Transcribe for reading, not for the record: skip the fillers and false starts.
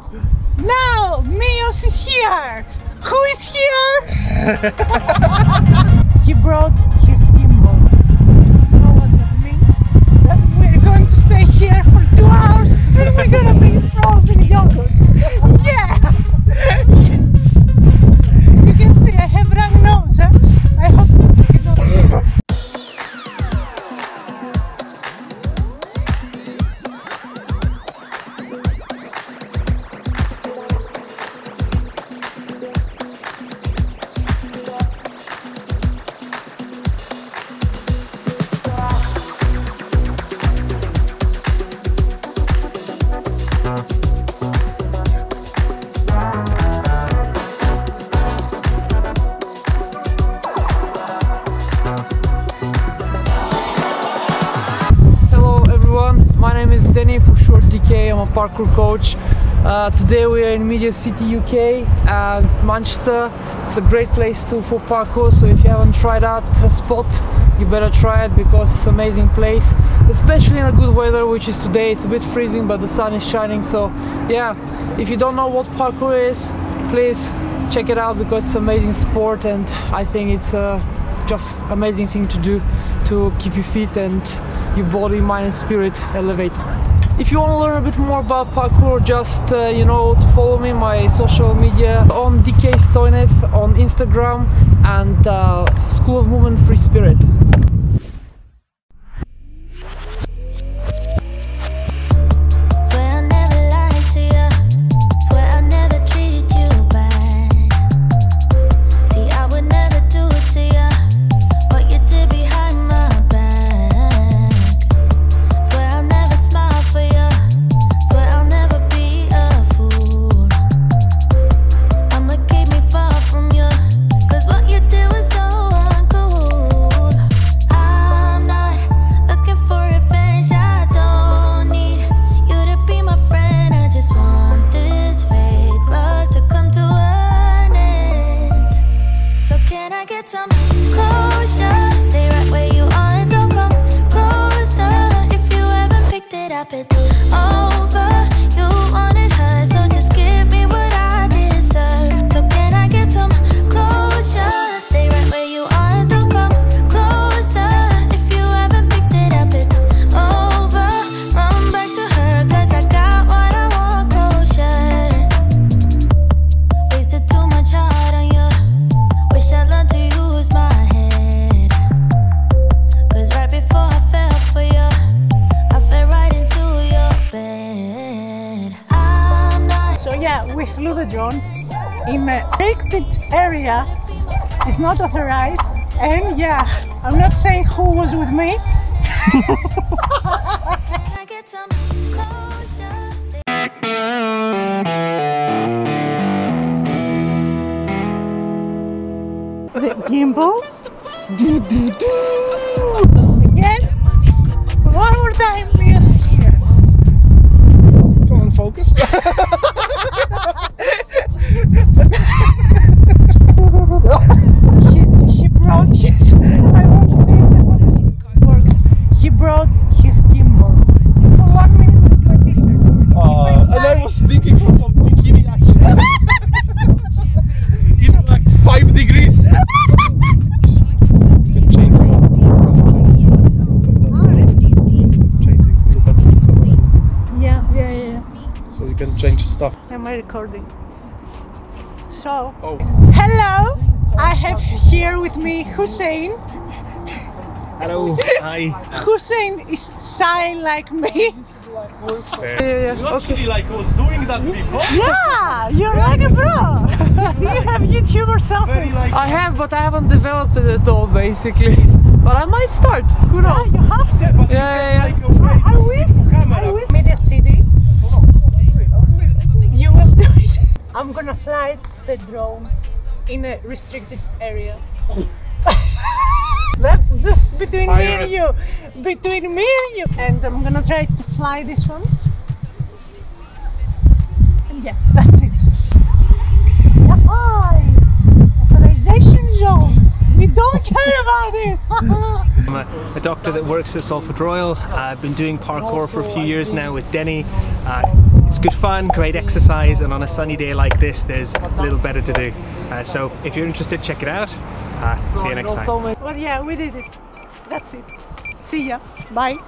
now. Now, MYOSH is here. Who is here? He brought his gimbal. You know what that means? That we're going to stay here for 2 hours and we're gonna be frozen yogurt. Yeah! You can see I have running nose, huh? I hope you don't see it. DK, I'm a parkour coach. Today we are in Media City UK and Manchester. It's a great place for parkour, so if you haven't tried that spot, you better try it because it's an amazing place, especially in a good weather, which is today. It's a bit freezing but the sun is shining, so yeah, if you don't know what parkour is, please check it out because it's an amazing sport and I think it's just amazing thing to do to keep you fit and your body, mind and spirit elevated. If you want to learn a bit more about parkour, just you know, to follow me my social media on DK Stoynev on Instagram and School of Women Free Spirit. We flew the drone in a restricted area, it's not authorized, and yeah, I'm not saying who was with me. The gimbal. Again, one more time, MYOSH is here. Go on, focus. She brought his, I want to see if it works. He brought his gimbal for 1 minute and 20 seconds. And I was thinking for some bikini action. It's like 5 degrees. Yeah. So you can change stuff. Am I recording? So, oh. Hello, I have here with me Hussein. Hello, hi. Hussein is shy like me. You actually like was doing that before? Yeah, you're like a bro. Do you have YouTube or something? Like I have, but I haven't developed it at all basically. But I might start, who knows? Yeah, you have to. Yeah. I wish. Media City. You will do it. I'm gonna fly the drone in a restricted area. That's just between me and you. Between me and you. And I'm gonna try to fly this one. And yeah, that's it. Hi! Authorization zone. We don't care about it. I'm a doctor that works at Salford Royal. I've been doing parkour for a few years now with Denny. It's good fun, great exercise, and on a sunny day like this there's little better to do. So if you're interested, check it out. See you next time. Well, yeah, we did it. That's it. See ya. Bye.